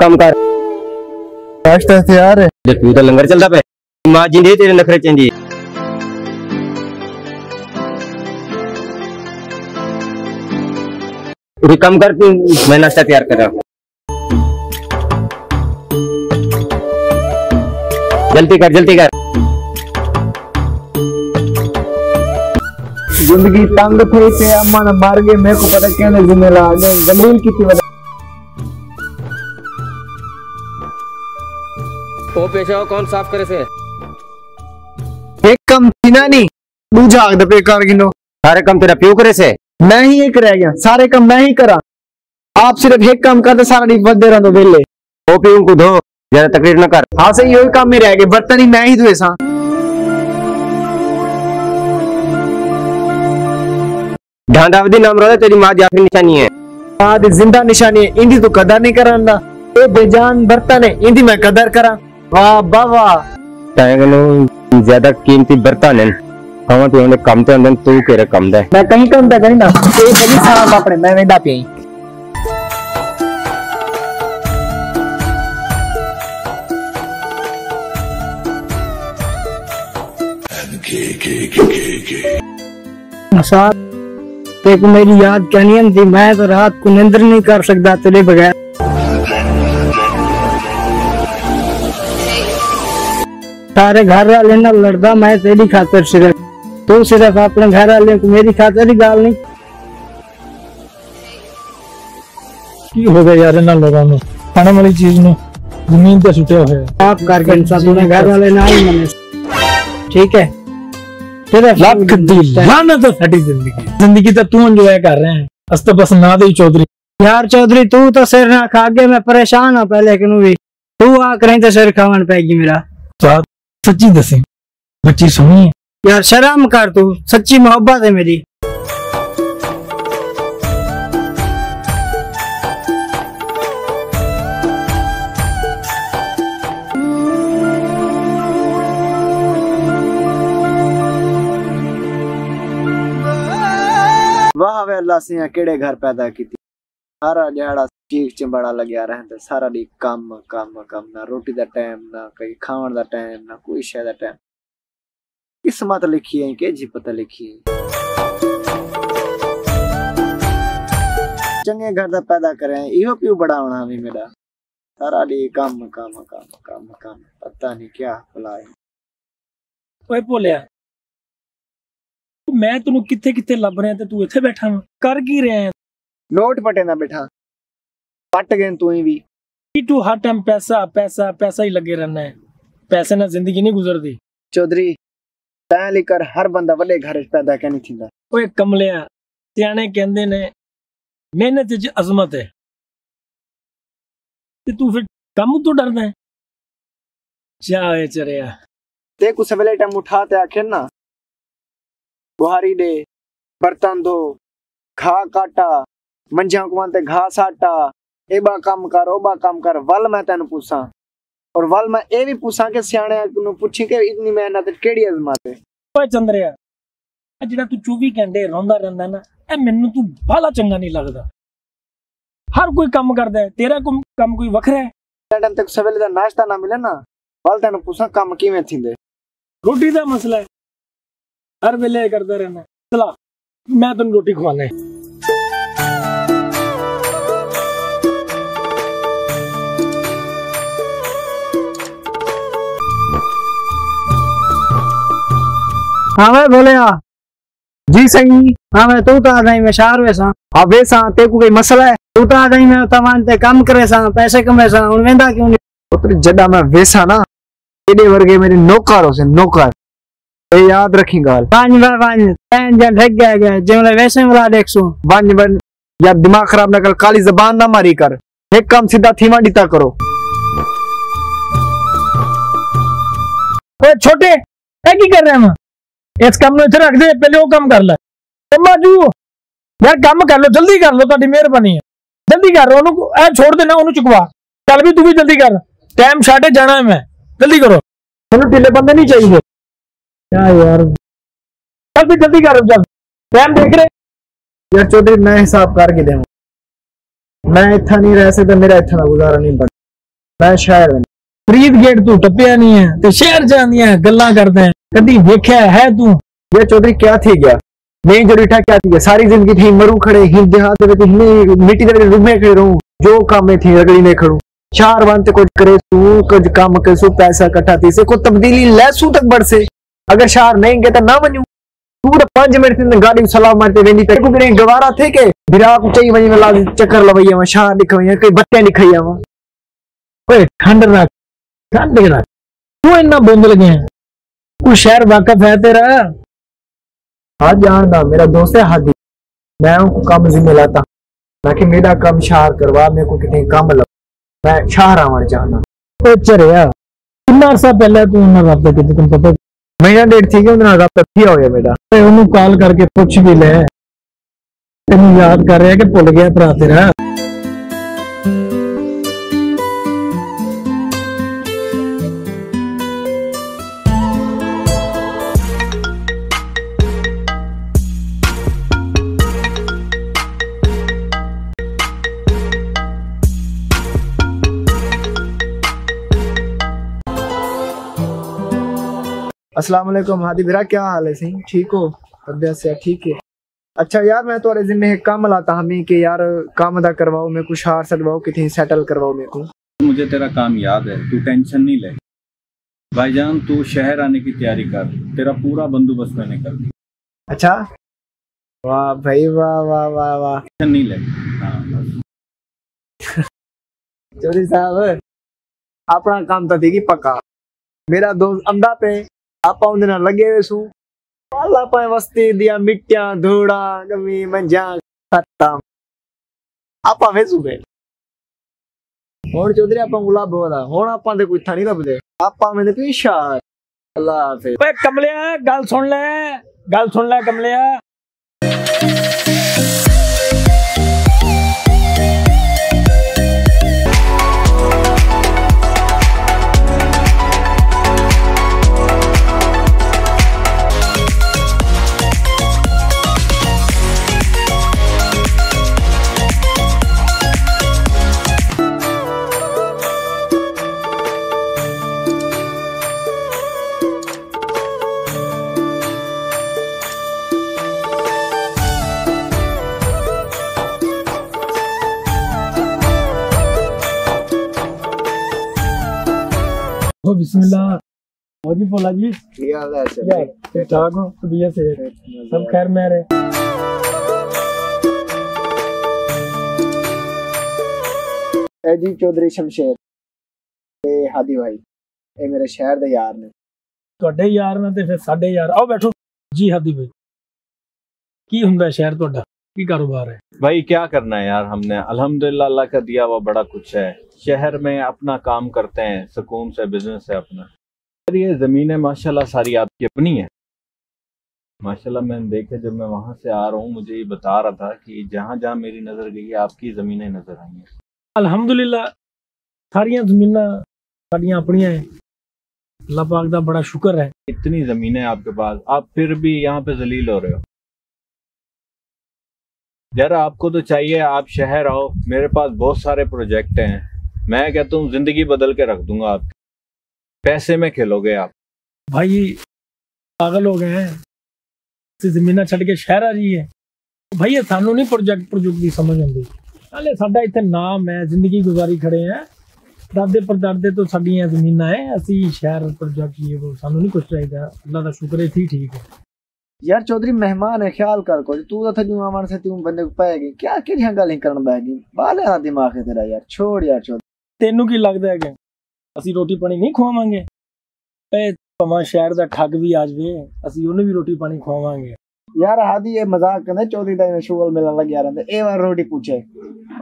काम कर फास्ट है यार, तू तो लंगर चलता पे मां जिंदे तेरे नखरे चंदी। उठे काम कर, मैं नाश्ता तैयार कर रहा हूं, जल्दी कर जल्दी कर। जिंदगी तंग थी ते अम्मा ने मार के मेरे को पता कहने जिम्मे ला गए जमीन की थी। वो पेशा हो कौन साफ करे से एक कम किना नहीं दूजा आग दबे कार गिनो। सारे काम तेरा प्यो करे से, मैं ही एक रह गया, सारे काम मैं ही करा। आप सिर्फ एक काम करते सारा दिन बद दे रहा तो बेले। वो प्यो को धो, ज्यादा तकलीफ ना कर। हाँ सही यही काम में रह गए, बर्तन ही मैं ही धोए सा। ढांडावदी नाम रोले तेरी माँ जाफी निशानी है, माँ दी जिंदा निशानी है। इंदी तो कदर नहीं करांदा, ये बेजान बर्तन है इंदी मैं कदर करा। वाह बाबा ताएगनो ज्यादा कीमती बर्तन है। हम तो हमने कम तो अंदर तू केरे कम दे, मैं कहीं कम दे कहीं ना ये सही सारा बापरे मैं वेदा पे। मसाद ते को मेरी याद कहनी है, मैं तो रात को निंदर नहीं कर सकता तेरे बगैर। सारे घर वाले ना लड़दा मैं तेरी खातर, सिर्फ तू सिर्फ अपने घर वाले को मेरी खातर ही गाल नहीं की हो गया यार। ना लोगों में खाने वाली चीज में जमीन पे सुटे हुए आप करके इंसान तूने घर वाले ना ही मने, ठीक है तेरा लाख दी लानत है साडी जिंदगी। जिंदगी तो तू एंजॉय कर रहे हैं अस्त बस ना दे चौधरी यार चौधरी तू तो सिर ना खा के मैं परेशान हूं पहले कि नु भी तू आ करें तो सिर खावन पैगी मेरा। सच्ची दसे बच्ची सुनी है यार, शर्म कर तू, सच्ची मोहब्बत है मेरी। वाह वे अल्लाह सिया केड़े घर पैदा की थी। सारा दिहाड़ा चीख चिंबड़ा लग्या रहंदा, सारा दी कम कम कम, ना रोटी दा टाइम, ना कहीं खाने दा टाइम, ना कोई शय दा टाइम। किस्मत लिखी है के जी पता लिखी है, चंगे घर दा पैदा करे इहो पियो बड़ा होना भी मेरा। सारा दी कम कम कम कम कम, पता नहीं क्या भला है। ओए बोलिया मैं तेनू किथे किथे लभ रहा ते तू इथे बैठा कर की रहा है? नोट पटे ना बैठा पट गए तू ही भी तू हर टाइम पैसा पैसा पैसा ही लगे रहना है, पैसे ना जिंदगी नहीं गुजरती। चौधरी तैं लेकर हर बंदा बड़े घर पैदा कहनी थी। ओए कमलिया सियाने कहंदे ने मेहनत च अजमत है, ते तू फिर कम तो डरदा है चाहे चरिया ते कुछ वेले टाइम उठा ते आखे ना बुहारी दे बर्तन दो खा काटा मंझा कुमाते घा साटा एबा काम कर ओबा काम कर। वल मैं तेन पूछा और वल मैं ए भी पूछा के सियाने नु पूछी के इतनी मेहनत केड़ी अजमाते। ओए चंद्रिया आ जेड़ा तू 24 घंटे रोंदा रहंदा ना ए मेनू तू बाला चंगा नहीं लगदा। हर कोई काम करदा है, तेरा काम कोई वखरा है। टाइम तक सवेले दा नाश्ता ना मिले ना वल तेन पूछा काम किवें थिंदे, रोटी दा मसला है हर वेले करदा रहना। चला मैं तेन रोटी खवाने। हाँ मैं बोले हाँ जी सही। हाँ मैं तू तो आ जाई मैं शहर में सा आवे सा ते को कोई मसला है? तू तो आ जाई मैं तमान ते काम करे सा पैसे कमे सा हुन वेंदा क्यों नहीं? पुत्र जदा मैं वेसा ना एडे वर्गे मेरे नौकर हो से नौकर ए याद रखी गाल पांच बार पांच पैन जन ढक गया जेमले वैसे वाला देखसू वन बन या दिमाग खराब ना कर, काली जुबान ना मारी कर, एक काम सीधा थीमा डीता करो। ओए छोटे ए की कर रहे हैं? इस काम में इधर रख दे पहले वो काम कर ले। अम्मा जी यार काम कर लो जल्दी कर लो, तुम्हारी मेहरबानी है जल्दी कर। उन्होंने छोड़ देना उन्होंने चुकवा चल भी तू भी जल्दी कर, टाइम शार्टे जाना है मैं, जल्दी करो ढीले बंदे नहीं चाहिए। क्या यार चल भी जल्दी कर जल्द हम देख रहे हैं यार चौधरी, मैं हिसाब करके देऊँ, मैं इतना नहीं रह सकता, मेरा इतना गुजारा नहीं पड़ता, मैं शहर फरीदगेट तू टप्पिया नहीं है तो शहर जानिया गल्ला करते हैं, कभी देखा है तू यार चौधरी क्या थी गया मैं जो रिठा क्या थी गया, सारी जिंदगी थी मरू खड़े ही देहात मिट्टी दे रुमे खड़े रहूं, जो काम में थी रगड़ी में खड़ू, चार बनते कुछ करे तू कुछ काम करे पैसा कट्ठाती से को तब्दीली लैसू तक बढ़ से, अगर शहर नहीं गया तो ना बनू पूरा 5 मिनट गाड़ी सलाम मारते वेंदी पे को करे गवारा थे के बिराक चई वई वाला चक्कर लवई हम शाह दिखई कई बत्ते दिखई हम ओए ठंड ना तू इतना बोंद लगे तू शहर वाकफ है तेरा हाँ जानदा मेरा दोस्त है हादी, मैं उनको काम जिम्मे लाता ताकि मेरा काम शहर करवा मेरे को कितने काम लगा मैं शहर आवार जाना तो चरिया कितना अरसा पहले तू उन्हें रबता की तुम पता महीना डेढ़ थी कि उन्हें रबता किया हो गया बेटा मैं उन्हें कॉल करके पूछ भी ले तेन याद कर रहा है कि भुल गया भरा तेरा अस्सलाम वालेकुम हादी बिरा, क्या हाल है? सही ठीक हो? तबियत से ठीक है? अच्छा यार मैं तुम्हारे जिम्मे काम लाता हमें कि यार काम अदा करवाओ मेरे को, शहर सदवाओ कितनी सेटल करवाओ मेरे को। मुझे तेरा काम याद है, तू टेंशन नहीं ले भाईजान, तू शहर आने की तैयारी कर, तेरा पूरा बंदोबस्त मैंने कर दिया। अच्छा वाह भाई वाह वाह वाह वाह, टेंशन नहीं ले चौधरी साहब अपना काम तो थी पक्का, मेरा दोस्त अंधा पे आप लगे हुए सू पाला वस्ती दिया मिट्टिया धूड़ा गमी मंजा खत्म आप और चौधरी आप गुलाब बोला हूं आप कोई था नहीं लभदे आप मेरे पीछा अल्लाह हाफिज़। ओए कमलिया गल सुन ले, गल सुन ले कमलिया, बिस्मिल्लाह जी बोला जी ठीक हो से सब खैर में रहे। ए जी चौधरी शमशेर ते हादी भाई ए मेरे शहर दे यार ने तुहाडे यार ने ते फिर साडे यार आओ बैठो जी। हादी भाई की हुंदा शहर तुहाडा की कारोबार है? भाई क्या करना है यार, हमने अल्हम्दुलिल्लाह अल्लाह का दिया हुआ बड़ा कुछ है, शहर में अपना काम करते हैं सुकून से, बिजनेस है अपना। ये ज़मीनें माशाल्लाह सारी आपकी अपनी है माशाल्लाह, मैंने देखा जब मैं वहाँ से आ रहा हूँ मुझे ये बता रहा था कि जहाँ जहाँ मेरी नज़र गई है आपकी ज़मीनें नज़र आई हैं। अल्हम्दुलिल्लाह सारियाँ ज़मीनां सारियां अपनी हैं, अल्लाह पाक का बड़ा शुक्र है इतनी ज़मीनें आपके पास, आप फिर भी यहाँ पे जलील हो रहे हो यार, आपको तो चाहिए आप शहर आओ, मेरे पास बहुत सारे प्रोजेक्ट हैं, मैं कहता हूँ जिंदगी बदल के रख दूंगा आप, पैसे में खेलोगे आप। भाई पागल हो गए हैं, जमीन छड़ के शहर आ रही है भाई, ये सानू नहीं प्रोजेक्ट प्रोजेक्ट की समझ आती, अले साडा इत्थे नाम है जिंदगी गुजारी खड़े हैं, दादे परदादे तो साडियां जमीनां हैं, असी शहर प्रोजेक्ट ये वो सानू नहीं कुछ चाहिए, अल्लाह का शुक्र है ठीक है। यार चौधरी मेहमान है ख्याल कर कुछ तू तो थजू हमारे से तू बंदे को पाएगी क्या कि गल करन बैगी बाले दा दिमाग है तेरा यार, छोड़ यार चौधरी। तेनू की लगदा है कि असि रोटी पानी नहीं खुआवांगे ए पवा शहर दा ठग भी आ जावे असि ओने भी रोटी पानी खुआवांगे यार हादी ये मजाक करदा चौधरी दा मशगूल मिलन लग यार अंदर ए बार रोटी पूछे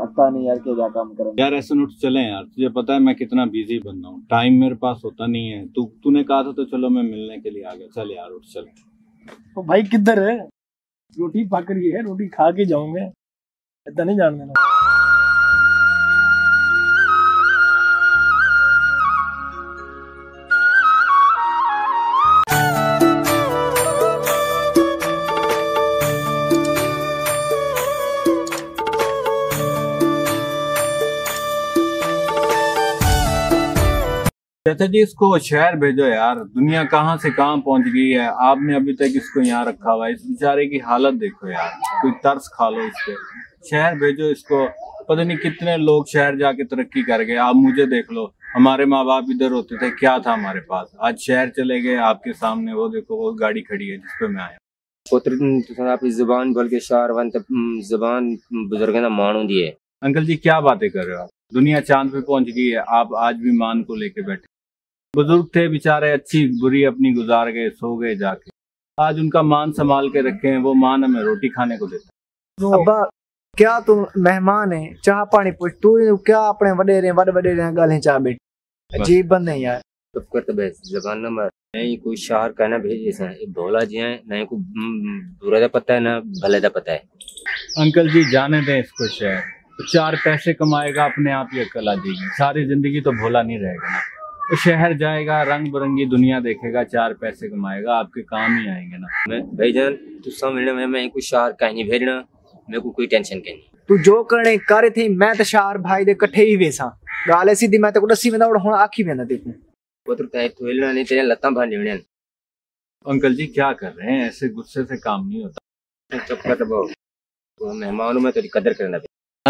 पता नहीं यार क्या काम करें यार ऐसे नोट चले यार, तुझे पता है मैं कितना बिजी बंदा हूं, टाइम मेरे पास होता नहीं है, तूने कहा था तो चलो मैं मिलने के लिए आ गया, चल यार उठ चल। तो भाई किधर है? रोटी पक रही है, रोटी खा के जाऊंगे, इतना नहीं जान देना। चाचा जी इसको शहर भेजो यार, दुनिया कहाँ से कहाँ पहुंच गई है, आपने अभी तक इसको यहाँ रखा हुआ है, इस बेचारे की हालत देखो यार, कोई तर्स खा लो इस पे, शहर भेजो इसको। पता नहीं कितने लोग शहर जाके तरक्की कर गए, आप मुझे देख लो, हमारे माँ बाप इधर होते थे, क्या था हमारे पास, आज शहर चले गए। आपके सामने वो देखो वो गाड़ी खड़ी है जिसपे मैं आया। पुत्र आप इस जुबान बोल के शारवंत जुबान बुजुर्ग ना मानो दी है। अंकल जी क्या बातें कर रहे हो आप, दुनिया चांद पे पहुंच गई है, आप आज भी मान को लेके बैठे। बुजुर्ग थे बेचारे, अच्छी बुरी अपनी गुजार गए, सो गए जाके, आज उनका मान संभाल के रखे हैं, वो मान हमें रोटी खाने को देता। क्या तुम मेहमान है, चाह पानी पूछ तू क्या अपने वडेरे वडेरे गाले चाह बेटी अजीब बंदे यार। तब करते बस जबान न मार, नहीं कोई शहर कहना भेजे सा भोला जी है, नहीं को बुरा दा पता है ना भले दा पता है। अंकल जी जाने दें इसको, शहर चार पैसे कमाएगा, अपने आप ही अक्ल आ जाएगी, सारी जिंदगी तो भोला नहीं रहेगा, तो शहर जाएगा, रंग बिरंगी दुनिया देखेगा, चार पैसे कमाएगा, आपके काम ही आएंगे ना। मैं भाई जान तू समझ मैं कोई शहर कहीं भेजना, मेरे को कोई टेंशन के नहीं, तू जो करने करे थे मैं तो शार भाई दे कठे ही वेसा गाले सीधी मैं तो कुडसी वेंदा और हुन आखी वेंदा देखूं पुत्र तय थोलना नहीं तेरे लत्ता भांडी वेण। अंकल जी क्या कर रहे हैं, ऐसे गुस्से से काम नहीं होता, चुप कर दबो, तो मेहमानों में तेरी कदर करना।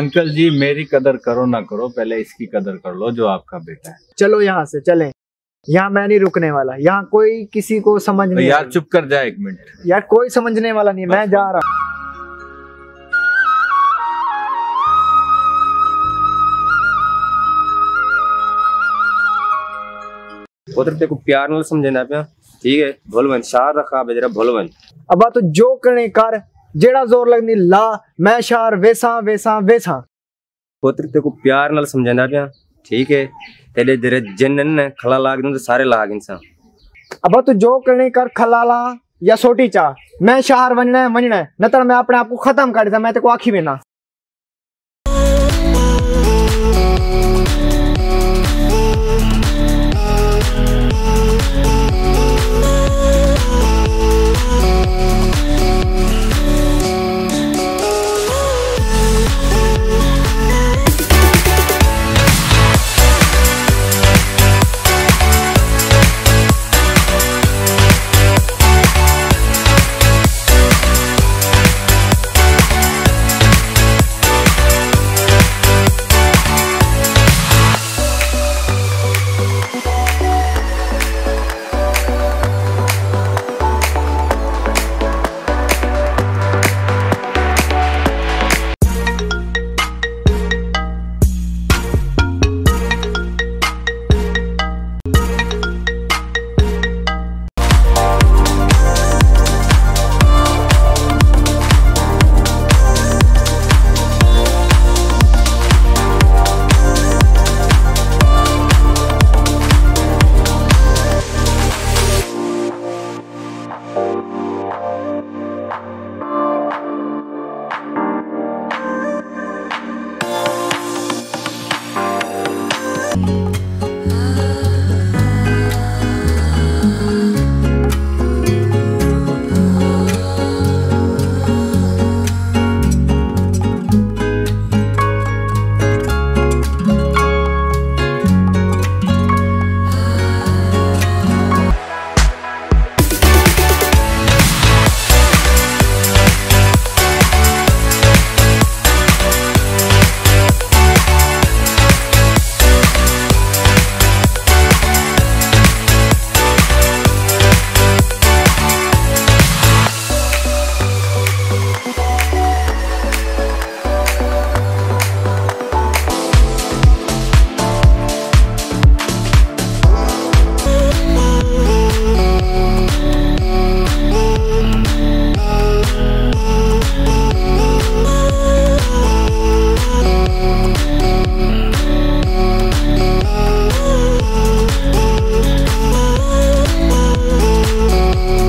अंकल जी मेरी कदर करो ना करो, पहले इसकी कदर कर लो जो आपका बेटा है। चलो यहाँ से चले, यहाँ मैं नहीं रुकने वाला, यहाँ कोई किसी को समझ नहीं। यार चुप कर जाए एक मिनट, यार कोई समझने वाला नहीं, मैं जा रहा हूँ। को प्यार न समझना पे ठीक है, भोलवन शार रखा बेजरा भोलवन। अब तो जो करने कर जेड़ा जोर लगनी ला, मैं शार वेसा वेसा वेसा। पोत्र ते को प्यार न समझना पे ठीक है, तेरे जरे जनन ने खला लाग तो सारे लाग इंसान। अब तो जो करने कर खला ला या सोटी चा, मैं शार वणना वणना न तर मैं अपने आप को खत्म कर देता, मैं ते को आखी में ना।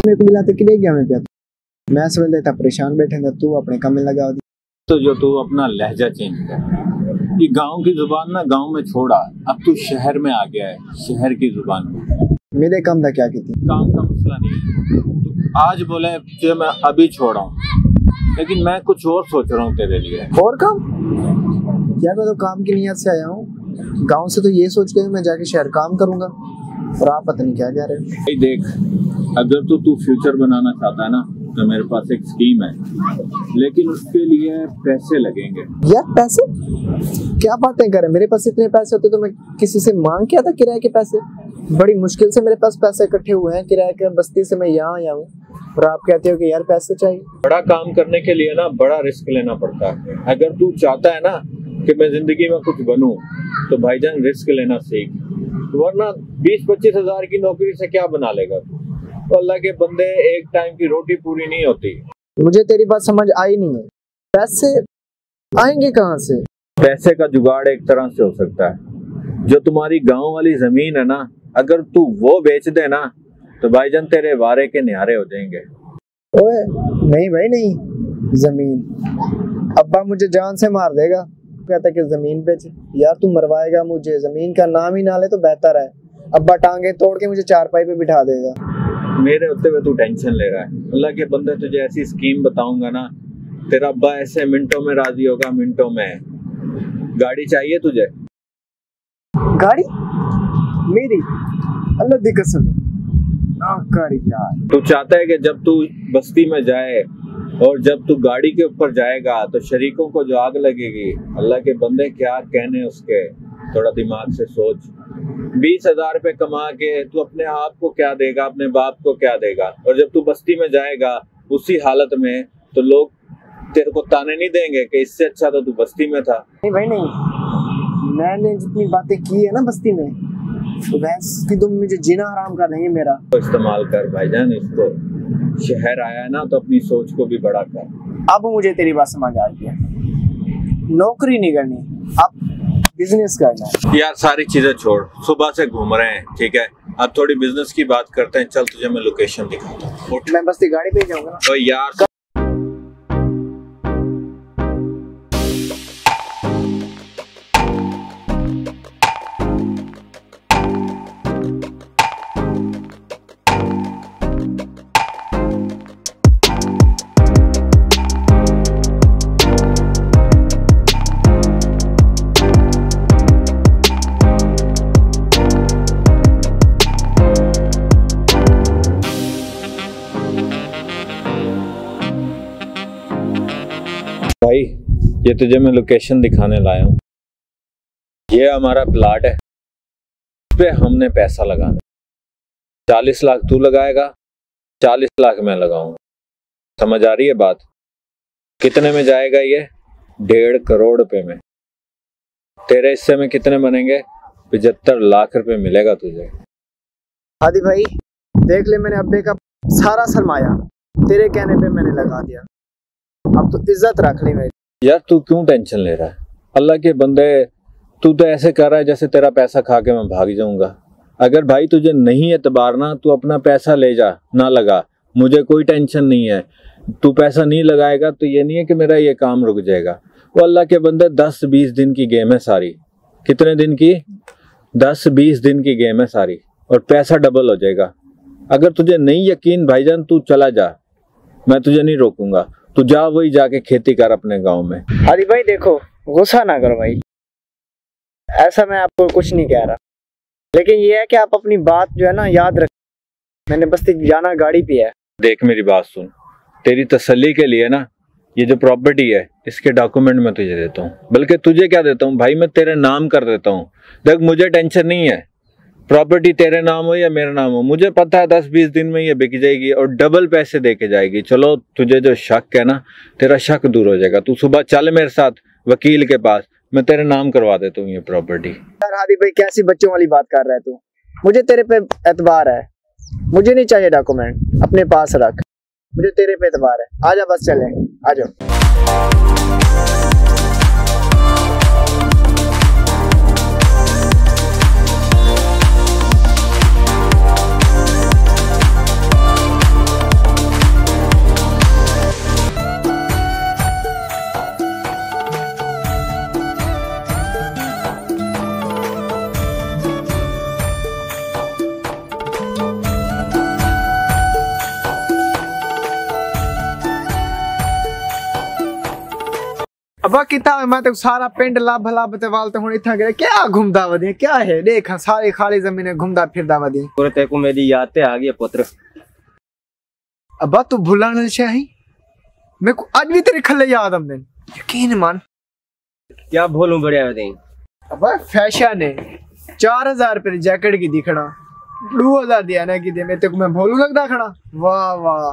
मेरे को मिलाते कि गया मैं समझ था परेशान बैठे था, तू अपने काम में लगा दी। तो जो तू अपना लहजा चेंज कर, ये गांव की जुबान ना गांव में छोड़ा, अब तू शहर में आ गया है, शहर की जुबान। मेरे काम था क्या कहती, काम का मसला नहीं, तू आज बोला है मैं अभी छोड़ा हूँ, लेकिन मैं कुछ और सोच रहा हूँ तेरे लिए। और काम यार, मैं तो काम की नीयत से आया हूँ, गाँव से तो ये सोच के मैं जाके शहर काम करूँगा, और आप पता नहीं क्या जा रहे हो। देख, अगर तो तू फ्यूचर बनाना चाहता है ना, तो मेरे पास एक स्कीम है, लेकिन उसके लिए पैसे लगेंगे। यार पैसे? क्या बातें कर रहे? मेरे पास इतने पैसे होते तो मैं किसी से मांग के आता किराए के पैसे। बड़ी मुश्किल से मेरे पास पैसे इकट्ठे हुए हैं किराए के बस्ती से, मैं यहाँ आया हूँ और आप कहते हो कि यार पैसे चाहिए। बड़ा काम करने के लिए ना बड़ा रिस्क लेना पड़ता है। अगर तू चाहता है ना कि मैं जिंदगी में कुछ बनूं, तो भाईजान रिस्क लेना सीख, वरना 20-25 हज़ार की नौकरी से क्या बना लेगा। तो अल्लाह के बंदे, एक टाइम की रोटी पूरी नहीं होती। मुझे तेरी बात समझ आई नहीं है, पैसे आएंगे कहाँ से? पैसे का जुगाड़ एक तरह से हो सकता है। जो तुम्हारी गांव वाली जमीन है ना, अगर तू वो बेच दे ना, तो भाईजान तेरे वारे के न्यारे हो जाएंगे। ओए नहीं भाई नहीं, जमीन अब्बा मुझे जान से मार देगा। कहता कि जमीन बेच। यार तू मरवाएगा मुझे, जमीन का नाम ही ना ले तो बेहतर है। अब्बा टांगे तोड़ के मुझे चारपाई पे बिठा देगा। मेरे होते हुए तू टेंशन ले रहा है। अल्लाह के बंदे, तुझे ऐसी स्कीम बताऊंगा ना, तेरा अब्बा ऐसे मिनटों में राजी होगा, मिनटों में। गाड़ी चाहिए तुझे? गाड़ी मेरी? अल्लाह दी कसम ना गाड़ी यार। तू चाहता है कि जब तू बस्ती में जाए और जब तू गाड़ी के ऊपर जाएगा तो शरीकों को जो आग लगेगी। अल्लाह के बंदे क्या कहने उसके, थोड़ा दिमाग से सोच। 20 हज़ार रुपये कमा के तू अपने आप को क्या देगा, अपने बाप को क्या देगा? और जब तू बस्ती में जाएगा उसी हालत में, तो लोग तेरे को ताने नहीं देंगे कि इससे अच्छा तो तू बस्ती में था। नहीं भाई नहीं, मैंने जितनी बातें की है ना बस्ती में, तो भैंस की तुम मुझे जीना हराम कर देंगे मेरा। तो इस्तेमाल कर भाईजान इसको। शहर आया है ना तो अपनी सोच को भी बड़ा कर। अब मुझे तेरी बात समझ आ गई है। नौकरी नहीं करनी, अब बिजनेस करना है। यार सारी चीजें छोड़, सुबह से घूम रहे हैं, ठीक है? अब थोड़ी बिजनेस की बात करते हैं। चल तुझे मैं लोकेशन दिखाता हूँ। मैं बस गाड़ी पे जाऊंगा ना। तो यार भाई, ये तुझे मैं लोकेशन दिखाने लाया हूँ। ये हमारा प्लाट है, इस पे हमने पैसा लगाना। 40 लाख तू लगाएगा, 40 लाख मैं लगाऊंगा। समझ आ रही है बात? कितने में जाएगा ये? 1.5 करोड़ रुपए में। तेरे हिस्से में कितने बनेंगे? 75 लाख रुपए मिलेगा तुझे। आदि भाई देख ले, मैंने अब्बे का सारा सरमाया तेरे कहने पे मैंने लगा दिया। अब तो इज्जत रख ले मेरी। यार तू क्यों टेंशन ले रहा है? अल्लाह के बंदे, तू तो ऐसे कर रहा है जैसे तेरा पैसा खा के मैं भाग जाऊंगा। अगर भाई तुझे नहीं एतबार ना, तू अपना पैसा ले जा, ना लगा, मुझे कोई टेंशन नहीं है। तू पैसा नहीं लगाएगा तो ये नहीं है कि मेरा ये काम रुक जाएगा। वो अल्लाह के बंदे 10-20 दिन की गेम है सारी। कितने दिन की? 10-20 दिन की गेम है सारी, और पैसा डबल हो जाएगा। अगर तुझे नहीं यकीन भाईजान, तू चला जा, मैं तुझे नहीं रोकूंगा। तू जा, वही जाके खेती कर अपने गांव में। हरी भाई देखो, गुस्सा ना करो भाई, ऐसा मैं आपको कुछ नहीं कह रहा, लेकिन ये है कि आप अपनी बात जो है ना याद रख। मैंने बस्ती जाना गाड़ी पे है। देख मेरी बात सुन, तेरी तसल्ली के लिए ना ये जो प्रॉपर्टी है इसके डॉक्यूमेंट मैं तुझे देता हूँ। बल्कि तुझे क्या देता हूँ भाई, मैं तेरे नाम कर देता हूँ। देख मुझे टेंशन नहीं है, प्रॉपर्टी तेरे नाम हो या मेरे नाम हो, मुझे पता है 10-20 दिन में ये बिक जाएगी और डबल पैसे दे के जाएगी। चलो तुझे जो शक है ना, तेरा शक दूर हो जाएगा। तू सुबह चल मेरे साथ वकील के पास, मैं तेरे नाम करवा देता हूँ ये प्रॉपर्टी। यार हादी भाई कैसी बच्चों वाली बात कर रहा है तू? मुझे तेरे पे एतबार है, मुझे नहीं चाहिए डॉक्यूमेंट, अपने पास रख, मुझे तेरे पे एतबार है। आ जा, बस चले, आ जाओ। अब किताब मैं तो सारा पिंड लाभ लाभ ते वाल ते हुन इथा गया क्या घुमदा वदी क्या है देख सारी खाली जमीने घुमदा फिरदा वदी और ते को मेरी याद ते आ गई पुत्र। अब तू भुलाने चाहि मेरे को आज भी तेरे खले याद आमदे यकीन मान क्या भूलूं बढ़िया वदी। अब फैशन है 4000 रुपए की जैकेट की दिखड़ा 2000 दिया ना की दे मैं ते को मैं भूलूं लगदा खड़ा वाह वाह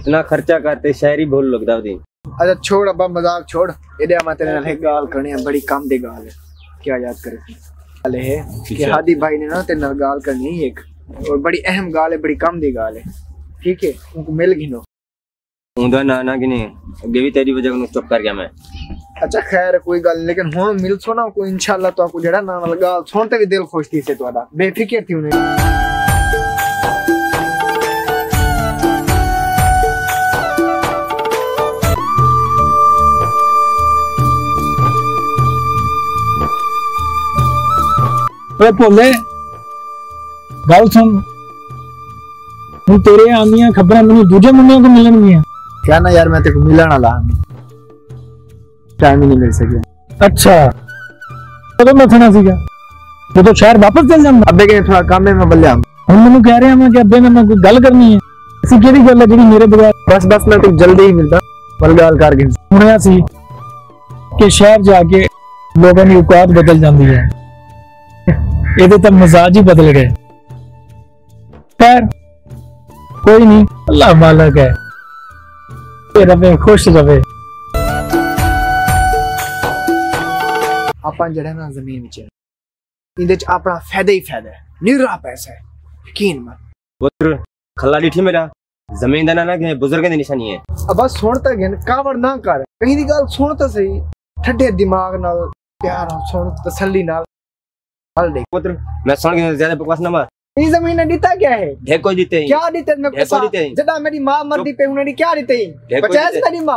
इतना खर्चा करते शहरी भूल लगदा वदी। अच्छा छोड़ अब मजाक छोड़ एडे मैं तेरे नाल गाल करनी है बड़ी काम दी गाल है क्या याद करे अले है कि हादी भाई ने ना तेरे नाल गाल करनी है एक और बड़ी अहम गाल है बड़ी काम दी गाल है ठीक है उनको मिल गिनो उंदा नाना कि नहीं अगे भी तेरी वजह को चुप कर गया मैं। अच्छा खैर कोई गल लेकिन हुन मिल सो ना को इंशाल्लाह तो आपको जड़ा ना लगा सुनते भी दिल खुश थी से तोड़ा बेफिक्र थी उन्हें। वे बोले गल सुन हूं तेरे आंदियां खबरें मैंने दूजे मुंडियों को मिलन गई क्या ना यार मैं तेरे को मिलन वाला टाइम ही नहीं मिल सके। अच्छा तो मैं सुना सीगा तो शहर वापस चल जाऊंगा अबे के थोड़ा काम है मैं बल्ले हम मैंने कह रहे हैं कि अबे ने मैं कोई गल करनी है ऐसी केड़ी गल है जेडी मेरे बगैर बस बस मैं तो जल्दी ही मिलता पर गल कर के सुनया सी कि शहर जाके लोगों की औकात बदल जाती है ਇਹਦੇ ਤਾਂ ਮਜ਼ਾਜ ਹੀ ਬਦਲ ਗਏ। ਪਰ कोई नहीं अल्लाह मालिक है ये रवे खुश रवे अपन जड़ा ना जमीन विच इंदे च अपना फायदा ही फायदा है निरा पैसा है यकीन मान पुत्र खल्ला लिठी मेरा जमीन दा ना के बुजुर्ग दी निशानी है। अब बस सुन ता गन कावड़ ना कर कहीं दी गल सुन ता सही ठड्डे दिमाग नाल प्यार नाल सुन तसल्ली नाल हाल देख पुत्र मैं सुन के ज्यादा बकवास ना मार इस जमीन ने दिता क्या है ढेको दीते ही क्या दीते मैं पैसा जदा मेरी मां मरदी पे उन्होंने क्या दीते ही 50 तनी मां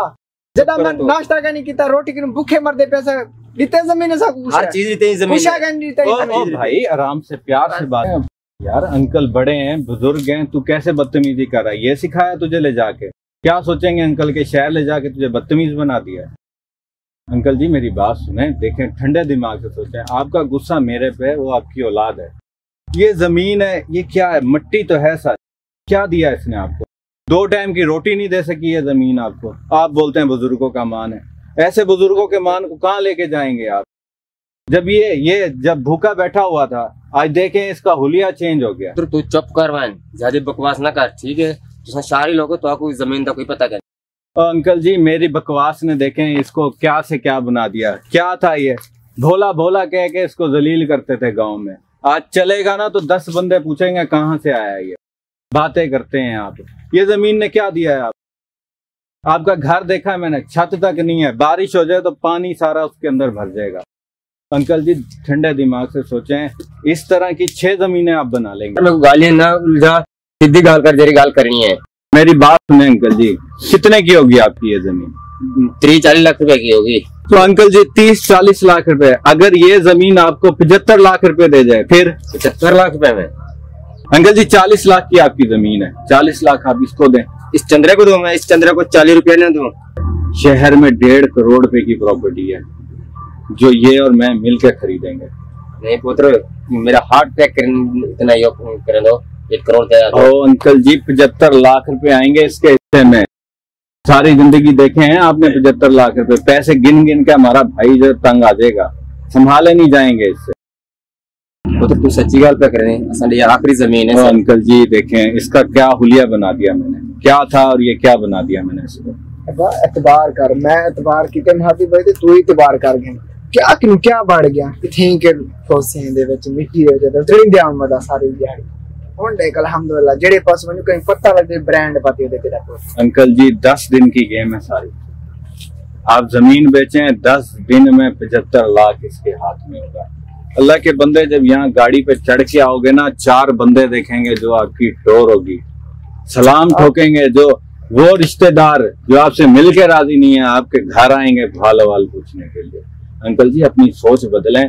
जदा मैं नाश्ता का नहीं किता रोटी के भूखे मरदे पैसा दीते जमीन ने सब हर चीज दीते ही जमीन खुशा गन दीते ही। भाई आराम से प्यार से बात यार अंकल बड़े हैं बुजुर्ग हैं तू कैसे बदतमीजी कर रहा है ये सिखाया तुझे ले जाके क्या सोचेंगे अंकल के शहर ले जाके तुझे बदतमीज बना दिया। अंकल जी मेरी बात सुने देखें ठंडे दिमाग से सोचें आपका गुस्सा मेरे पे वो आपकी औलाद है ये जमीन है ये क्या है मिट्टी तो है सर क्या दिया इसने आपको 2 टाइम की रोटी नहीं दे सकी ये जमीन आपको आप बोलते हैं बुजुर्गों का मान है ऐसे बुजुर्गों के मान को कहाँ लेके जाएंगे आप। जब जब भूखा बैठा हुआ था आज देखें इसका हुलिया चेंज हो गया। तू चुप कर वन ज्यादा बकवास ना कर ठीक है जिसने सारे लोगों तो आपको जमीन का कोई पता कर। अंकल जी मेरी बकवास ने देखें इसको क्या से क्या बना दिया क्या था ये भोला भोला कह के इसको जलील करते थे गाँव में आज चलेगा ना तो 10 बंदे पूछेंगे कहाँ से आया ये बातें करते हैं आप। ये जमीन ने क्या दिया है आप आपका घर देखा है मैंने छत तक नहीं है बारिश हो जाए तो पानी सारा उसके अंदर भर जाएगा। अंकल जी ठंडे दिमाग से सोचें इस तरह की 6 जमीनें आप बना लेंगे। मेरे को गालियां ना उलझा सीधी गाल कर जरी गाल करनी है। मेरी बात सुने अंकल जी कितने की होगी आपकी ये जमीन 30-40 लाख रुपए की होगी तो अंकल जी 30-40 लाख रुपए अगर ये जमीन आपको 75 लाख रुपए दे जाए फिर 75 लाख रुपए में अंकल जी 40 लाख की आपकी जमीन है 40 लाख आप इसको दें इस चंद्रे को दूं मैं इस चंद्रे को 40 रुपया ना दूं। शहर में 1.5 करोड़ रुपए की प्रॉपर्टी है जो ये और मैं मिलकर खरीदेंगे। नहीं पुत्र मेरा हार्ट अटैक करने इतना योग कर दो 1 करोड़ अंकल जी 75 लाख रुपए आएंगे इसके हिस्से में सारी जिंदगी देखे हैं आपने 75 लाख रुपए पैसे गिन गिन के हमारा भाई जो तंग आ जाएगा संभाले नहीं जाएंगे इससे। वो तो तू सच्ची गल पे करें असल ये आखिरी जमीन है अंकल जी देखें इसका क्या हुलिया बना दिया मैंने क्या था और ये क्या बना दिया मैंने इसको। एतबार कर मैं एतबार की तू ही एतबार कर गए क्या क्यों क्या बढ़ गया सारी दिहाड़ी अल्हम्दुलिल्लाह जेड़े पास मैंने कहीं पता लगे ब्रांड पाती है तेरा। अंकल जी 10 दिन की गेम है सारी आप जमीन बेचें 10 दिन में 75 लाख इसके हाथ में होगा। अल्लाह के बंदे जब यहाँ गाड़ी पे चढ़ के आओगे ना 4 बंदे देखेंगे जो आपकी टोर होगी सलाम ठोकेंगे जो वो रिश्तेदार जो आपसे मिलके राजी नहीं है आपके घर आएंगे भाल वाल पूछने के लिए। अंकल जी अपनी सोच बदलें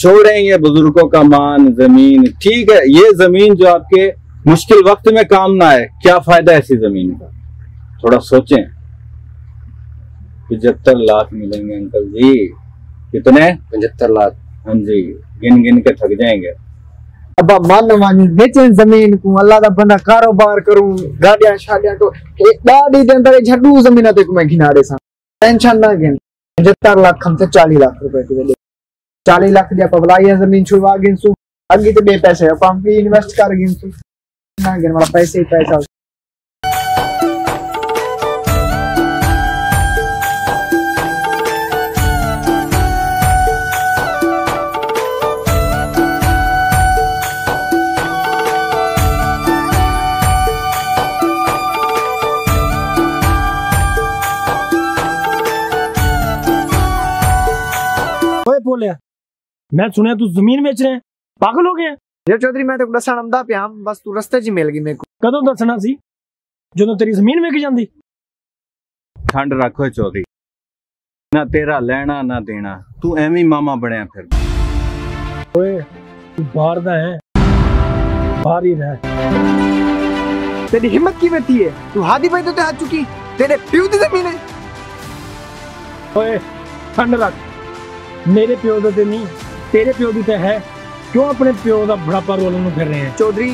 छोड़ेंगे बुजुर्गों का मान जमीन ठीक है ये जमीन जो आपके मुश्किल वक्त में काम ना आए क्या फायदा है ऐसी जमीन का थोड़ा सोचें। 75 लाख मिलेंगे अंकल जी। कितने? 75 लाख। हाँ जी, गिन गिन के थक जाएंगे। अब मन मानी बेचन जमीन को, अल्लाह दा बंदा कारोबार करूं, गाड़ियां शाड़ियां को एक दाड़ी दे अंदर झडू जमीन तक मैं घिनारे सा टेंशन ना गिन। 75 लाख हम से 40 लाख रुपए के 40 लाख दिया पवलाया जमीन छुड़वा गिन सु अगे तो बे पैसे अपन भी इन्वेस्ट कर गिन सु ना गिन वाला पैसे ही पैसा। मैं सुना तू जमीन बेच रहे हैं, पागल हो गया? यार चौधरी मैं तो दसन आमदा पिया, बस तू रस्ते जी मिल गई मेरे को। कदों दसना सी जो तेरी जमीन विक जांदी? ठंड रखो चौधरी, ना तेरा लेना ना देना, तू एवें मामा बनया फिर। ओए तू बाहर दा है, बाहर ही रह। तेरी हिम्मत की बती है, तू हादी भाई तो ते हाथ चुकी, तेरे प्यू दी जमीन है। ओए ठंड रख, मेरे प्यो दा ते नहीं तेरे प्यो दी ते है, क्यों अपने प्यो दा बुढ़ापा रोलन नूं फिर रहे हैं? चौधरी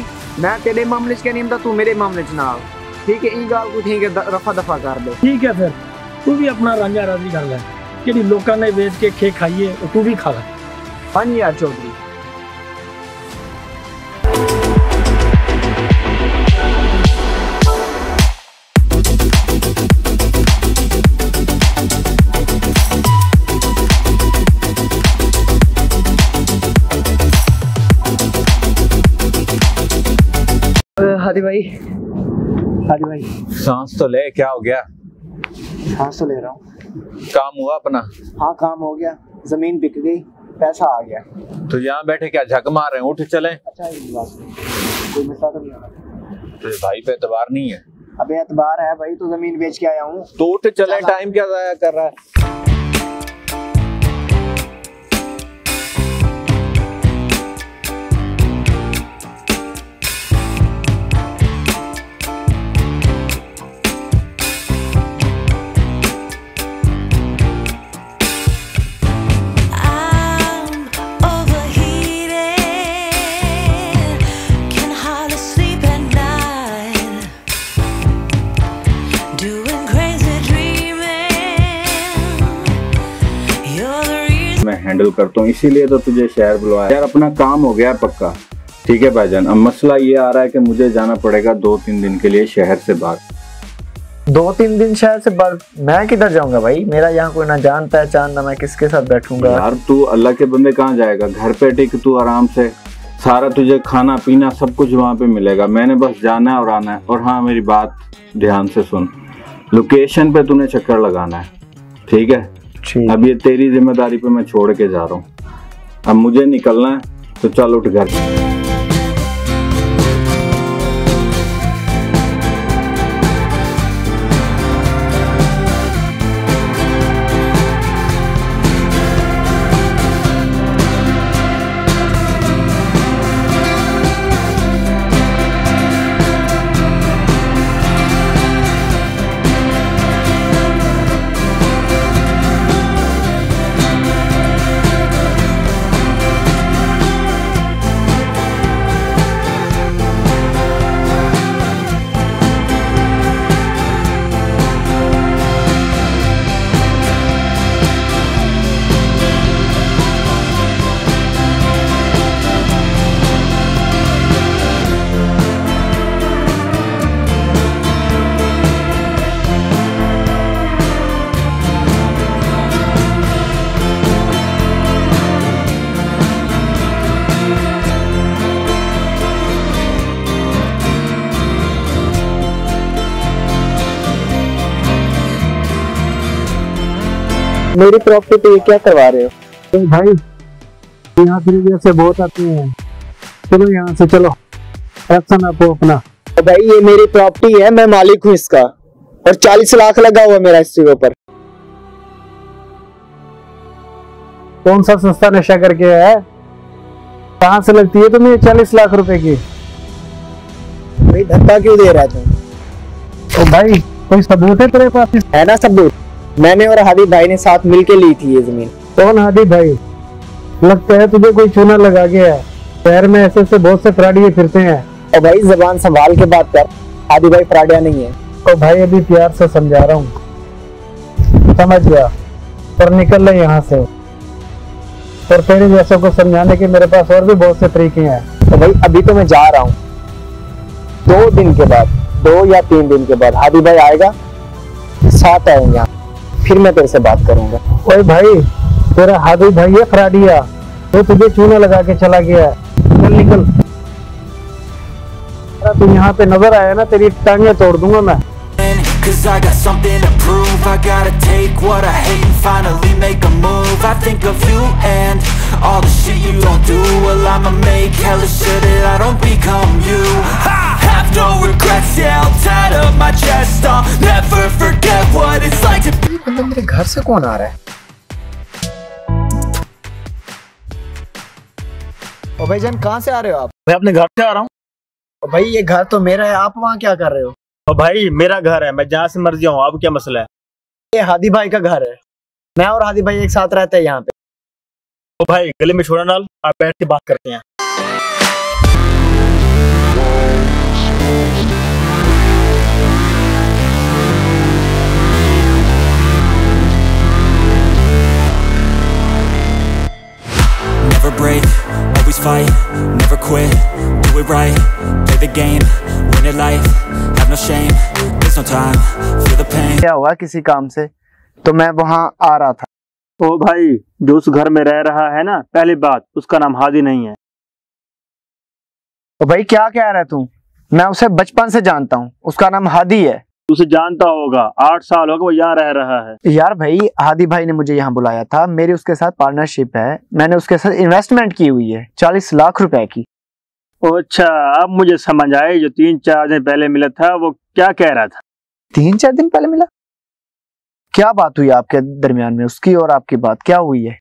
मैं तेरे मामले च कह नहीं, तू मेरे मामले च ना ठीक है, ई गाल को ठीक है रफा दफा कर दे। ठीक है फिर तू भी अपना रांझा राजी कर ले, जेडी लोकां ने बेच के खे खाइए तू भी खा ले। हां यार चौधरी। हादी भाई सांस तो ले, क्या हो गया? सांस तो ले रहा हूँ। काम हुआ अपना? हाँ काम हो गया, जमीन बिक गई, पैसा आ गया। तो यहाँ बैठे क्या झक मार रहे हैं, उठ चले। अच्छा कोई मसला तो नहीं होगा? तुझे भाई पे एतबार नहीं है? अबे एतबार है भाई, तो जमीन बेच के आया हूँ। तो उठ चले, टाइम क्या जाया कर रहा है? हैंडल करता हूँ, इसीलिए तो तुझे शहर बुलवाया। यार अपना काम हो गया पक्का, ठीक है भाईजान। अब मसला ये आ रहा है कि मुझे जाना पड़ेगा 2-3 दिन के लिए शहर से बाहर। 2-3 दिन शहर से बाहर? मैं किधर जाऊंगा भाई, मेरा यहाँ कोई ना जान पहचान, ना मैं किसके साथ बैठूंगा। यार तू अल्लाह के बंदे कहाँ जाएगा, घर पे टिक तू आराम से, सारा तुझे खाना पीना सब कुछ वहाँ पे मिलेगा। मैंने बस जाना है और आना है। और हाँ मेरी बात ध्यान से सुन, लोकेशन पे तूने चक्कर लगाना है, ठीक है? अब ये तेरी जिम्मेदारी पे मैं छोड़ के जा रहा हूँ, अब मुझे निकलना है, तो चल उठ घर। मेरी प्रॉपर्टी पे क्या करवा रहे हो? तो भाई यहाँ फिर से बहुत आते हैं, चलो यहाँ से चलो। एक्शन आपको अपना। तो भाई ये मेरी प्रॉपर्टी है, मैं मालिक हूँ इसका, और 40 लाख लगा हुआ मेरा इसके ऊपर। कौन सा सस्ता नशा करके है, कहाँ से लगती है तुम्हें 40 लाख रुपए की? भाई धक्का क्यों दे रहा था? तो भाई कोई सबूत है तेरे पास? है ना सबूत। मैंने और हादी भाई ने साथ मिलके ली थी ये जमीन। कौन हादी भाई? लगता है तुझे कोई चूना लगा गया है। शहर में ऐसे से बहुत से फ्राडिये फिरते हैं। और भाई जबान संभाल के बात कर, हादी भाई फ्राडिया नहीं है। और भाई अभी प्यार से समझा रहा हूँ। समझ गया, पर निकल ले यहाँ से। और तेरे जैसों को समझाने के मेरे पास और भी बहुत से तरीके हैं। तो भाई अभी तो मैं जा रहा हूँ, 2 या 3 दिन के बाद हादी भाई आएगा, साथ आएंगे, फिर मैं तेरे से बात करूंगा। ओए भाई, तेरा हादी भाई है फ्राडिया, वो तुझे चूना लगा के चला गया है। चल निकल, तू यहाँ पे नजर आया ना, तेरी टांगें तोड़ दूंगा मैं। Cause I got something to prove, I gotta take what I hate and finally make a move. I think of you and all the shit you don't do. Well I'ma make hella sure that I don't become you. I have no regrets, yeah, I'll tie up my chest. I'll never forget what it's like to be. मतलब मेरे घर से कौन आ रहा है? ओ भाई जान, कहाँ से आ रहे हो आप? मैं अपने घर से आ रहा हूँ। भाई ये घर तो मेरा है, आप वहाँ क्या कर रहे हो? और भाई मेरा घर है, मैं जहाँ से मर्जी हूँ, अब क्या मसला है? ये हादी भाई का घर है, मैं और हादी भाई एक साथ रहते हैं यहाँ पे। तो भाई गले में छोड़ा डाल, आप बैठ के बात करते हैं। Never break, always fight, never quit, do it right, play the game, win it life, have no shame, there's no time, feel the pain. क्या हुआ किसी काम से, तो मैं वहाँ आ रहा था। ओ भाई, जो उस घर में रह रहा है ना, पहली बात उसका नाम हादी नहीं है। ओ भाई क्या कह रहा है तू? मैं उसे बचपन से जानता हूँ, उसका नाम हादी है। उसे जानता होगा, 8 साल होगा वो यहाँ रह रहा है। यार भाई, हादी भाई ने मुझे यहाँ बुलाया था, मेरी उसके साथ पार्टनरशिप है, मैंने उसके साथ इन्वेस्टमेंट की हुई है 40 लाख रुपए की। अच्छा, अब मुझे समझ आए, जो 3-4 दिन पहले मिला था वो क्या कह रहा था? 3-4 दिन पहले मिला? क्या बात हुई आपके दरमियान में, उसकी और आपकी बात क्या हुई है?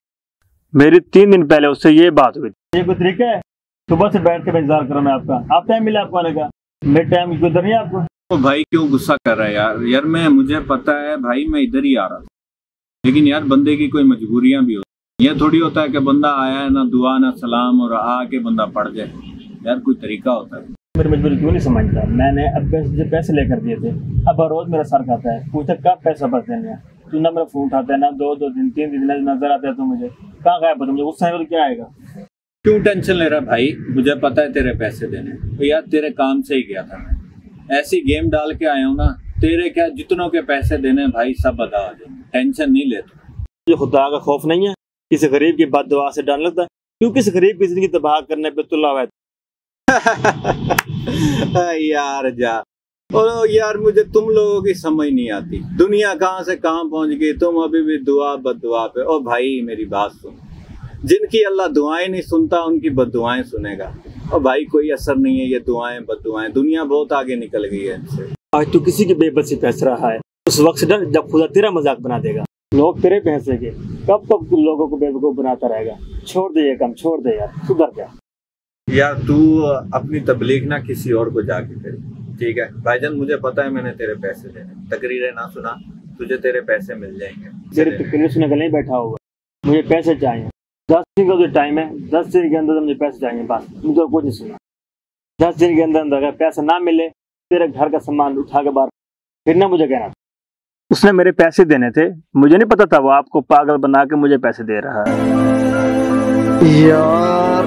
मेरी 3 दिन पहले उससे ये बात हुई। ये कोई तरीका है? सुबह से बैठ के इंतजार कर रहा मैं आपका, आप टाइम मिला आपको आने का, मेरे टाइम गुजर नहीं आपको। तो भाई क्यों गुस्सा कर रहा है यार? यार मैं, मुझे पता है भाई, मैं इधर ही आ रहा था, लेकिन यार बंदे की कोई मजबूरियां भी होती। यह थोड़ी होता है कि बंदा आया है ना, दुआ ना सलाम और आके बंदा पड़ जाए, यार कोई तरीका होता है। मेरी मजबूरी क्यों नहीं समझता? मैंने अब पैसे लेकर दिए थे, अब रोज मेरा सर खाता है, पूछा कब पैसा बस देने, तू ना मेरा फोन उठाता है ना, 2-2 दिन 3 दिन नजर आता है तो मुझे कहाँ गायब होता है, मुझे गुस्सा है क्या आएगा? क्यों टेंशन ले रहा भाई, मुझे पता है तेरे पैसे देने, तो यार तेरे काम से ही गया था मैं, ऐसी गेम डाल के आया हूँ ना, तेरे क्या जितनों के पैसे देने भाई सब बता दे, टेंशन नहीं लेता। मुझे खुदा का खौफ नहीं है, किसी गरीब की बात दुआ से डर लगता है, क्योंकि किसी गरीब की जिंदगी तबाह करने पे तुला हुआ है। यार जा, और यार मुझे तुम लोगों की समझ नहीं आती, दुनिया कहाँ से कहाँ पहुँच गई, तुम अभी भी दुआ बददुआ पे। ओ भाई मेरी बात सुन, जिनकी अल्लाह दुआएं नहीं सुनता उनकी बददुआएं सुनेगा। और भाई कोई असर नहीं है ये दुआएं बददुआएं, दुनिया बहुत आगे निकल गई है इनसे। आज तू किसी की बेबसी पैस रहा है, उस वक्त डर जब खुदा तेरा मजाक बना देगा। लोग तेरे पैसे के कब तक लोगों को बेवकूफ बनाता रहेगा, छोड़ दे ये काम, छोड़ दे यार, सुधर जा। यार तू अपनी तबलीग ना किसी और को जाके कर, ठीक है? भाईजान मुझे पता है मैंने तेरे पैसे देने, तकरीरें ना सुना, तुझे तेरे पैसे मिल जाएंगे। तेरे तकरीर सुनने के लिए बैठा हुआ, मुझे पैसे चाहिए, 10 दिन का जो टाइम है, 10 दिन के अंदर मुझे पैसे चाहिए, बस मुझे कुछ नहीं सुना। 10 दिन के अंदर अगर पैसा ना मिले, तेरे घर का सामान उठा के बाहर, फिर ना मुझे कहना। उसने मेरे पैसे देने थे, मुझे नहीं पता था वो आपको पागल बना के मुझे पैसे दे रहा है। यार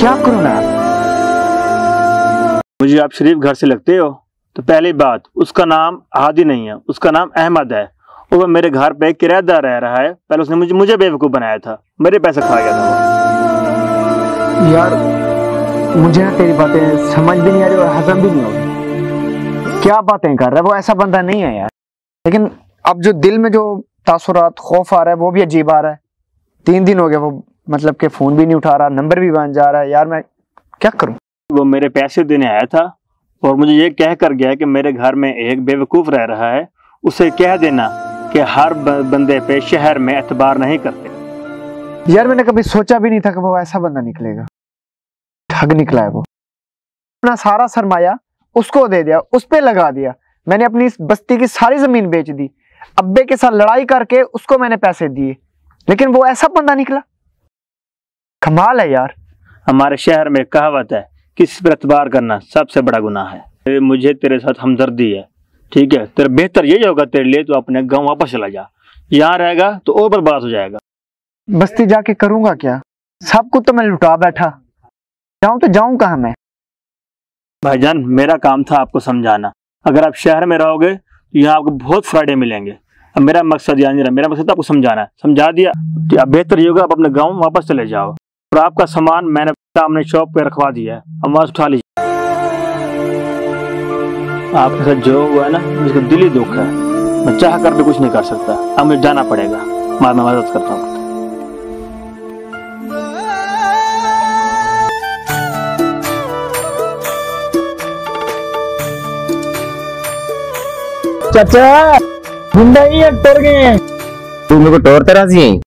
क्या करूँ ना, मुझे आप शरीफ घर से लगते हो, तो पहली बात उसका नाम हादी नहीं है, उसका नाम अहमद है, वो मेरे घर पे किराएदार रह रहा है। पहले उसने मुझे बेवकूफ बनाया था, मेरे पैसे खा गया था। यार मुझे ना तेरी बातें समझ भी नहीं आ रही और हजम भी नहीं हो रही, क्या बातें कर रहा है, वो ऐसा बंदा नहीं है यार। लेकिन अब जो दिल में जो तासुरात, खौफ आ रहा है, वो भी अजीब आ रहा है। 3 दिन हो गया वो, मतलब कि फोन भी नहीं उठा रहा, नंबर भी बन जा रहा है। यार मैं क्या करूँ? वो मेरे पैसे देने आया था और मुझे ये कह कर गया कि मेरे घर में एक बेवकूफ रह रहा है, उसे कह देना कि हर बंदे पे शहर में एतबार नहीं करते। यार मैंने कभी सोचा भी नहीं था कि वो ऐसा बंदा निकलेगा, ठग निकला है वो। अपना सारा सरमाया उसको दे दिया, उस पे लगा दिया, मैंने अपनी बस्ती की सारी जमीन बेच दी, अब्बे के साथ लड़ाई करके उसको मैंने पैसे दिए, लेकिन वो ऐसा बंदा निकला। कमाल है यार। हमारे शहर में कहावत है, किसी पर एतबार करना सबसे बड़ा गुनाह है। मुझे तेरे साथ हमदर्दी है, ठीक है, तेरा बेहतर यही होगा तेरे लिए, तो अपने गांव वापस चला जा, यहाँ रहेगा तो और बर्बाद हो जाएगा। बस्ती जाके करूँगा क्या, सबको तो मैं लुटा बैठा, जाऊँ तो जाऊँ कहाँ मैं। भाईजान, मेरा काम था आपको समझाना। अगर आप शहर में रहोगे तो यहाँ आपको बहुत फायदे मिलेंगे। अब मेरा मकसद यानी मेरा मकसद आपको समझाना है, समझा दिया। तो बेहतर ये होगा आप अपने गाँव वापस चले जाओ, और आपका सामान मैंने सामने शॉप पे रखवा दिया है, अब वहाँ उठा लीजिए। आपके साथ जो हुआ है ना, मुझे दिली दुख है, मैं चाह कर भी कुछ नहीं कर सकता। अब मुझे जाना पड़ेगा, मैं मदद करता हूँ। चाचा, गुंडा ही टोर गए। तुम लोग टोरते राजी हैं?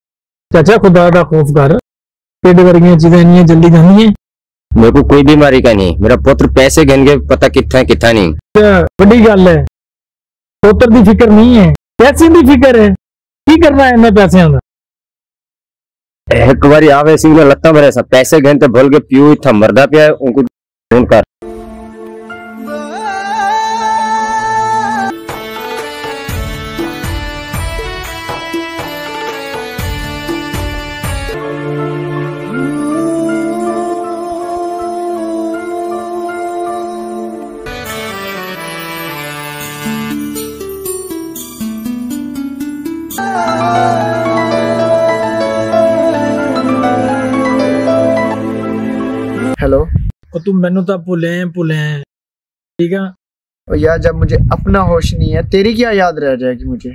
चाचा खुदा का खौफ कर, पेट भर गई चीजें नहीं है, जल्दी खानी है। मेरे को कोई बीमारी का नहीं, मेरा पुत्र पैसे गिन के पता कितना कितना नहीं। बड़ी गल है, पुत्र की फिक्र नहीं है, पैसे की फिक्र है। की करना है मैं पैसों का? एक बार आवे सिंह ने लत्ता भरे सा पैसे गिन तो भूल के पियो इतना मरदा पिया है, उनको फोन कर। हेलो, और तुम मैनू तो भुले हैं, ठीक है। और यार, जब मुझे अपना होश नहीं है, तेरी क्या याद रह जाएगी मुझे?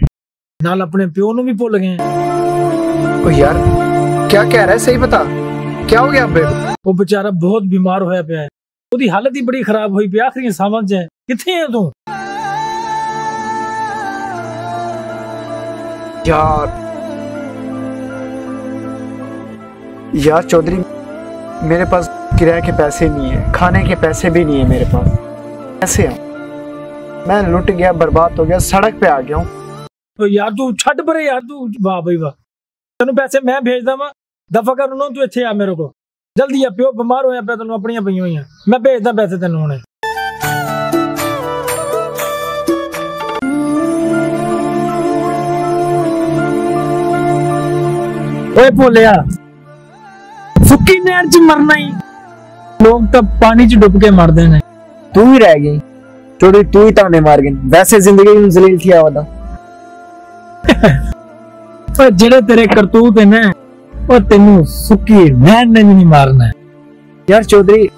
नाल अपने प्यो नू भी भुल गए। ओ यार, क्या कह रहा है, सही बता, क्या हो गया अब्बे? वो बेचारा बहुत बीमार होया पिया है, उसकी हालत ही बड़ी खराब हुई पई, आखिरी सावां च है। किथे है तू यार? चौधरी, मेरे पास किराए के पैसे नहीं है, खाने के पैसे भी नहीं है मेरे पास। कैसे हूँ मैं, लुट गया, बर्बाद हो गया, सड़क पे आ गया हूँ। तो यार तू छट परे यार, तू वाह भाई वाह, तेन पैसे मैं भेज देव, दफा कर उन्होंने, तू इतने आ मेरे को जल्दी आ, प्यो बीमार होया पे, तेन अपनिया पई हुई, मैं भेजदा पैसे तेन हुणे। ओए भोलिया, सुकी नहर च मरना ही, लोग तो पानी च डुब के मरते हैं, तू ही रह गई छोड़ी, तू ही ताने मार गई, वैसे जिंदगी में जलील थी आवदा। पर जेड़े तेरे करतूत है ना, और तेनू सुकी नहर ने भी नहीं मारना। यार चौधरी,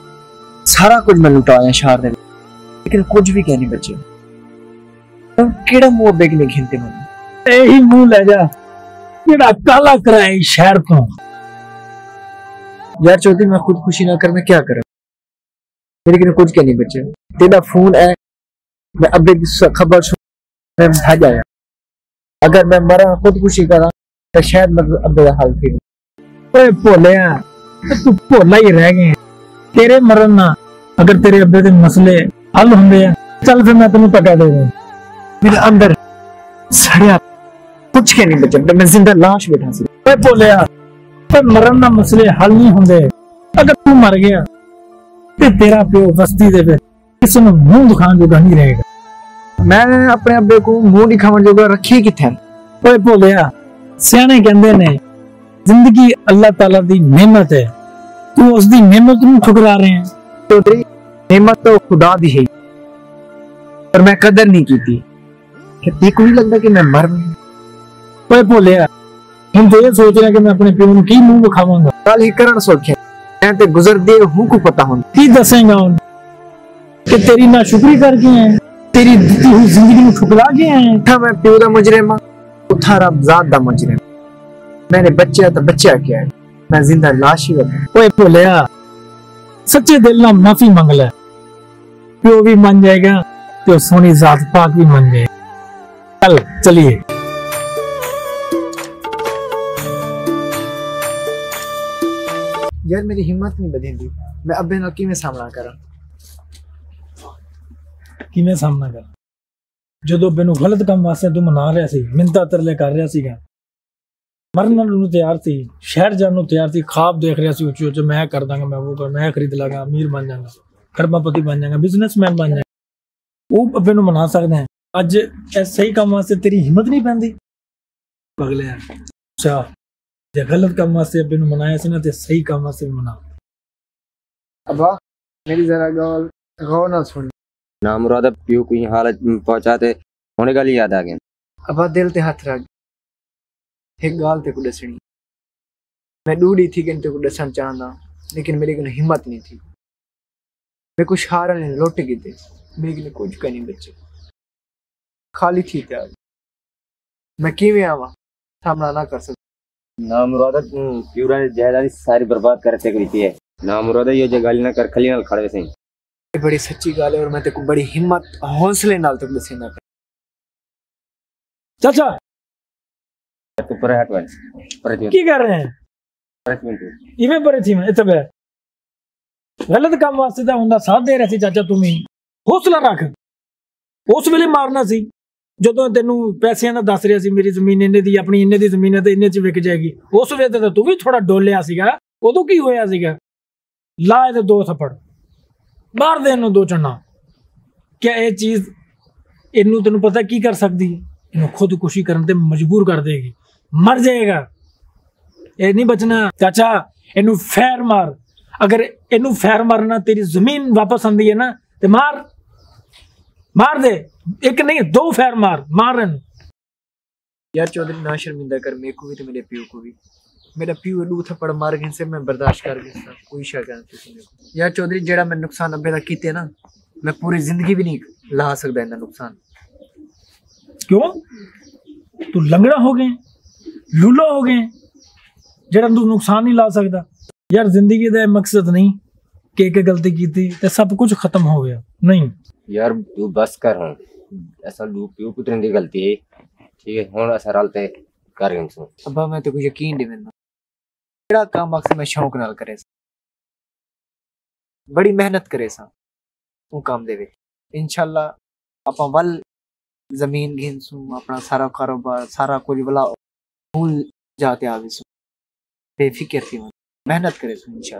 सारा कुछ मैं लुटाया शहर दे, लेकिन कुछ भी कहने बचे, तो केड़ा मुंह बेग नहीं खेलते मन, यही मुंह ले जा केड़ा काला कराए शहर को। यार चौधरी, मैं खुद खुशी ना करना क्या करा, लेकिन कुछ क्या नहीं बचे। तेरा फोन है, मैं अब खबर सुन आया, अगर मैं मरा खुदकुशी करा तो शायद मतलब अब मेरा हाल थी। ओए भोलिया, तू भोला ही रह गए, तेरे मरण ना अगर तेरे अब्बे दे मसले हल होंगे, चल फिर मैं तेन पका दे। मेरे अंदर सड़िया कुछ क्या नहीं बचा, मैं जिंदा लाश बैठा सी। ओए भोलिया, पर मरण ना मसले हल नहीं होंगे, अगर तू मर गया ते तेरा प्यो बस्ती दे पे किसी नूं मुंह दिखाण जोगा नहीं रहेगा। मैं अपने अब्बे को मुंह दिखाण जोगा रखी किथे? ओए भोलिया, सियाणे कहंदे ने जिंदगी अल्लाह ताला दी नेमत है, तू उस दी नेमत नूं ठुकरा रहे हैं। चौधरी, नेमत तो खुदा दी है, पर मैं कदर नहीं कीती। क्या तेनूं नहीं लगदा कि मैं मर गया? ओए भोलिया, हम तो ये सोच रहे हैं कि मैं अपने प्यो की मुंह दिखावांगा, कल ही करण सोखे मैं ते गुजर दे हूं को पता हुन की दसेगा हुन कि तेरी ना शुक्री करके हैं, तेरी दी हुई जिंदगी में ठुकरा के हैं। था मैं प्यो दा मुजरिम, उठा रब जात दा मुजरिम, मैंने बच्चा तो बच्चा किया, मैं जिंदा लाश ही बन। ओए भोलिया, सच्चे दिल ना माफी मांग ले, प्यो भी मान जाएगा तो सोनी जात पाक भी मान जाएगा। चल चलिए। यार मेरी हिम्मत नहीं बधेंदी, मैं अब्बे नाल किवें सामना करा। जो मैनू गलत काम वास्ते तू मना रहा सी, मिन्नतां तरले कर रहा सी, मरने नू तैयार सी, शहर जाने नू तैयार सी, ख्वाब देख रहा सी उच्चे उच्चे, मैं कर दांगा, मैं वो कर, मैं खरीद लागा, अमीर बन जाऊंगा, खरबापति बन जाऊंगा, बिजनेसमैन बन जाऊंगा। वो मैनू मना सकते हैं, अज सही काम वास्ते तेरी हिम्मत नहीं पैंदी। पगले यार, अच्छा जे गलत काम वास्ते मैनू मनाया सी ना ते सही काम वास्ते भी मना। अब्बा मेरी जरा गौर ना सुन ना मुरादा, पियो को यहां हालत में पहुंचाते होने का याद आ गया। अब्बा दिल ते हाथ रख, एक गाल ते को दसनी मैं डूडी थी के ते को दसन चाहंदा, लेकिन मेरे को हिम्मत नहीं थी, मैं कुछ हार ने लोट गई थी, मेरे लिए कुछ कर नहीं बचे, खाली थी था मैं किवें आवा सामना ना कर सकता। ना मुरादा पूरा जहलानी सारी बर्बाद करते गई थी है। ना मुरादा ये जगह ना कर खली नाल खड़े से बड़ी सच्ची गाल है, और मैं तेको बड़ी हिम्मत हौसले नाल तक दसेना। चाचा तू पर हटवन पर की कर रहे हैं? एक मिनट इवे पर थी मैं इतबे गलत काम वास्ते दा हुंदा साथ दे रही। चाचा तू में हौसला रख, उस वेले मारना सी जो तेनू पैसों का दस रहा सी, मेरी जमीन इन्ने दी, अपनी इन्ने दी जमीन है तो इन्ने च विक जाएगी। उस वेले तो तू भी थोड़ा डोलिया सीगा, उदों की होया सीगा? लाए तो दो थप्पड़ बाहर देन दो चना, क्या ये चीज़ इनू तेन पता की कर सकती है? इनू खुदकुशी करने ते मजबूर कर देगी, मर जाएगा, ये नहीं बचना। चाचा इनू फैर मार, अगर इनू फैर मारना तेरी जमीन वापस आती है ना तो मार मार दे, एक नहीं दो फैर मार मार। यार चौधरी ना शर्मिंदा कर मेरे को भी तो मेरे प्यो को भी। मेरा प्यू डू थप्पड़ मार गए से मैं बर्दाश्त कर गया, कोई शक नहीं। यार चौधरी जेड़ा मैं नुकसान अबे तक कीते ना, मैं पूरी जिंदगी भी नहीं ला सकदा इन्ना नुकसान। क्यों? तू लंगड़ा हो गए, लूला हो गए, जेड़ा तू नुकसान नहीं ला सकदा। यार जिंदगी दा मकसद नहीं कि एक गलती कीती ते सब कुछ खत्म हो गया। नहीं यार तू बस कर, हां ऐसा लू प्यू पुत्र दी गलती है, ठीक है हुन अस रलते कर गए सो। अब्बा मैं तो कोई यकीन नहीं मिलना, बड़ा काम अक्सर मैं शौक नाल करे सा, बड़ी मेहनत करे सा, वो काम देवे इंशाल्लाह। आपा वल जमीन घेंसू, अपना सारा कारोबार सारा कुछ वाला भूल जाते आवेसू, बेफिक्र थी मेहनत करे सू इंशाल्लाह।